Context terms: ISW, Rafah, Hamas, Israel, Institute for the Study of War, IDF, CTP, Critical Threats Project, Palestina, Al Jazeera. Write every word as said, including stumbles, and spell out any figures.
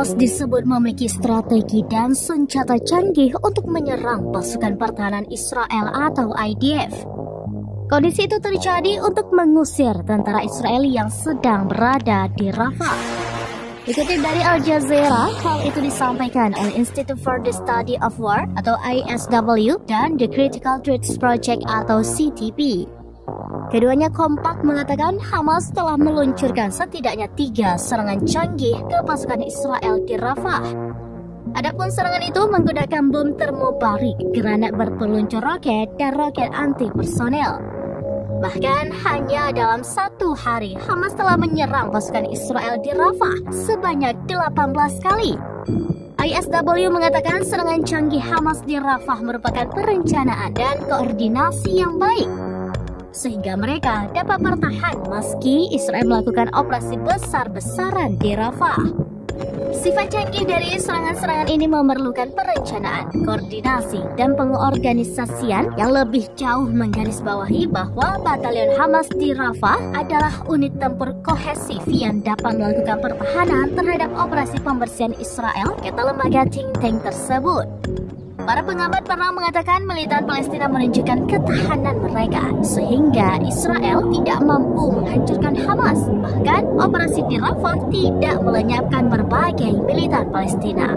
Hamas disebut memiliki strategi dan senjata canggih untuk menyerang pasukan pertahanan Israel atau I D F. Kondisi itu terjadi untuk mengusir tentara Israel yang sedang berada di Rafah. Dikutip dari Al Jazeera, hal itu disampaikan oleh Institute for the Study of War atau I S W dan The Critical Threats Project atau C T P. Keduanya kompak mengatakan Hamas telah meluncurkan setidaknya tiga serangan canggih ke pasukan Israel di Rafah. Adapun serangan itu menggunakan bom termobarik, granat berpeluncur roket, dan roket anti-personel. Bahkan hanya dalam satu hari, Hamas telah menyerang pasukan Israel di Rafah sebanyak delapan belas kali. I S W mengatakan serangan canggih Hamas di Rafah merupakan perencanaan dan koordinasi yang baik, sehingga mereka dapat bertahan meski Israel melakukan operasi besar-besaran di Rafah. Sifat canggih dari serangan-serangan ini memerlukan perencanaan, koordinasi, dan pengorganisasian yang lebih jauh menggarisbawahi bahwa batalion Hamas di Rafah adalah unit tempur kohesif yang dapat melakukan pertahanan terhadap operasi pembersihan Israel, kata lembaga think tank tersebut. Para pengamat pernah mengatakan militan Palestina menunjukkan ketahanan mereka sehingga Israel tidak mampu menghancurkan Hamas. Bahkan operasi di Rafah tidak melenyapkan berbagai militan Palestina.